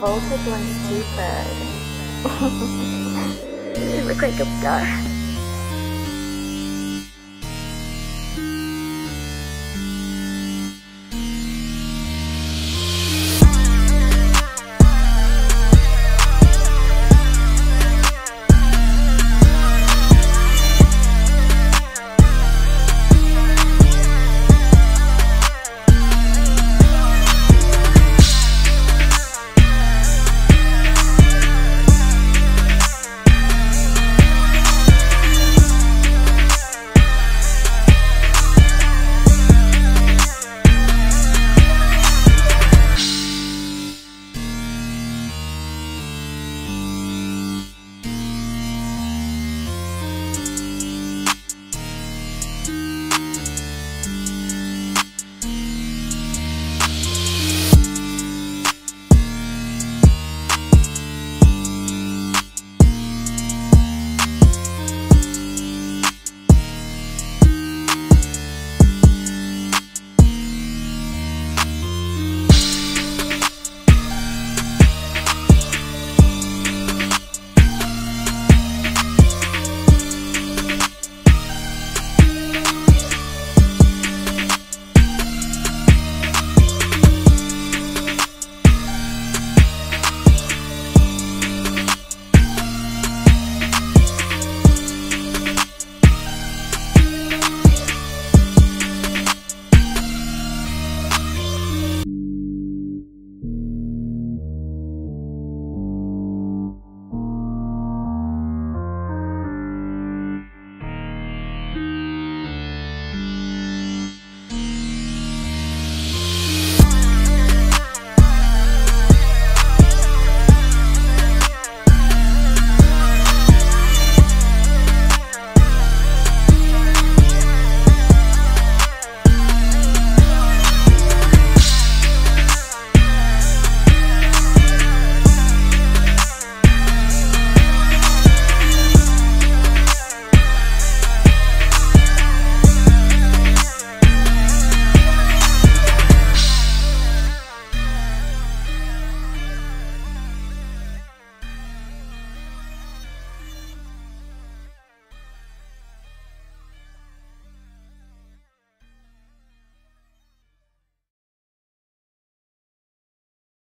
Both are going stupid. You look like a duck.